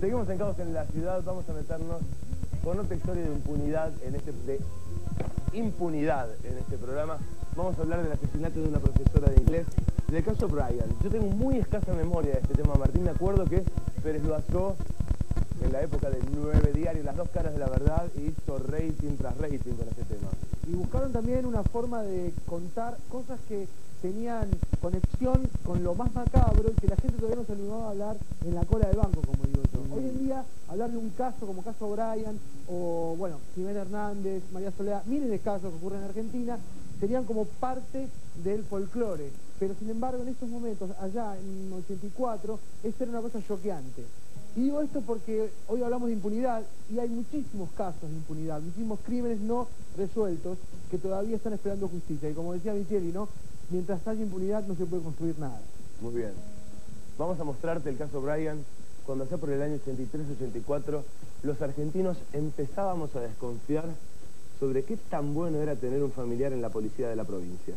Seguimos en Caos en la Ciudad, vamos a meternos con otra historia de impunidad en este programa. Vamos a hablar del asesinato de una profesora de inglés, del caso Brian. Yo tengo muy escasa memoria de este tema, Martín. Me acuerdo que Pérez lo asó en la época del 9 diario, Las dos caras de la verdad, y hizo rating tras rating con este tema. Y buscaron también una forma de contar cosas que tenían conexión con lo más macabro y que la gente todavía no se animaba a hablar en la cola del banco, como digo yo. Hoy en día, hablar de un caso como caso Brian, o bueno, Jiménez Hernández, María Soledad, miles de casos que ocurren en Argentina, serían como parte del folclore. Pero sin embargo, en estos momentos, allá en 84, eso era una cosa choqueante. Y digo esto porque hoy hablamos de impunidad y hay muchísimos casos de impunidad, muchísimos crímenes no resueltos que todavía están esperando justicia. Y como decía Michelli, ¿no? Mientras haya impunidad no se puede construir nada. Muy bien. Vamos a mostrarte el caso Brian. Cuando allá por el año 83-84, los argentinos empezábamos a desconfiar sobre qué tan bueno era tener un familiar en la policía de la provincia.